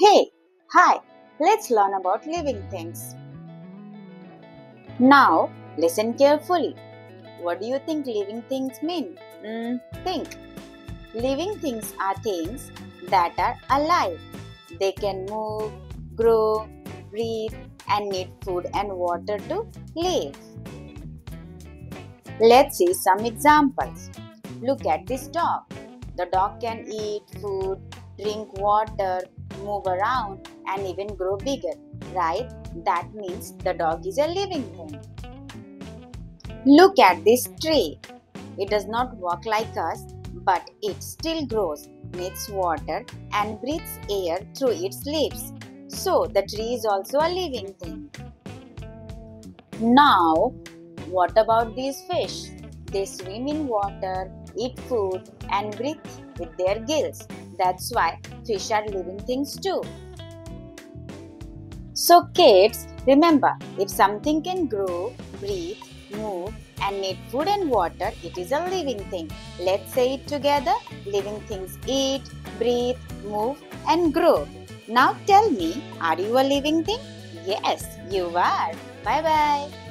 Hey, hi, let's learn about living things. Now, listen carefully. What do you think living things mean? Think. Living things are things that are alive. They can move, grow, breathe, and need food and water to live. Let's see some examples. Look at this dog. The dog can eat food, drink water, move around and even grow bigger, right? That means the dog is a living thing. Look at this tree. It does not walk like us, but it still grows, needs water and breathes air through its leaves. So the tree is also a living thing. Now, what about these fish? They swim in water, eat food and breathe with their gills. That's why fish are living things too. So kids, remember, if something can grow, breathe, move and need food and water, it is a living thing. Let's say it together. Living things eat, breathe, move and grow. Now tell me, are you a living thing? Yes, you are. Bye-bye.